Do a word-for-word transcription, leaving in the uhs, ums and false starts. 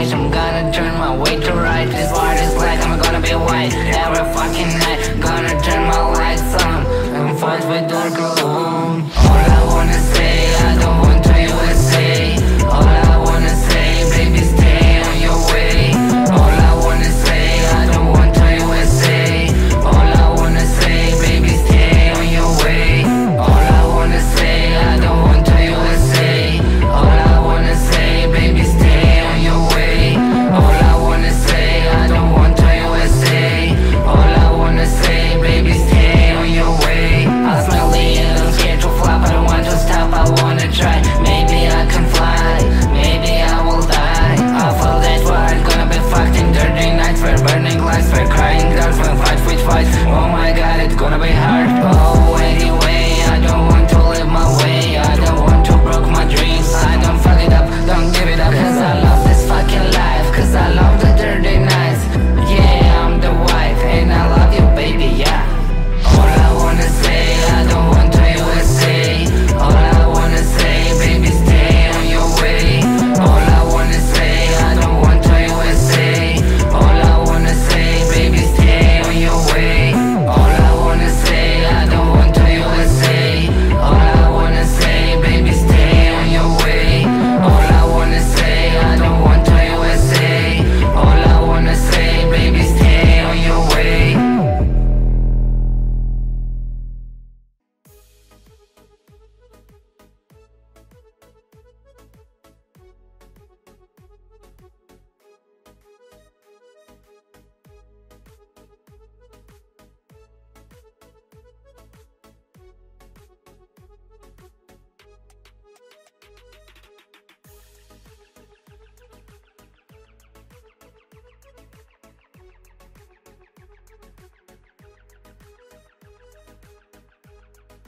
night. I'm gonna turn my way to right. This water's black, I'm gonna be white. Every fucking night.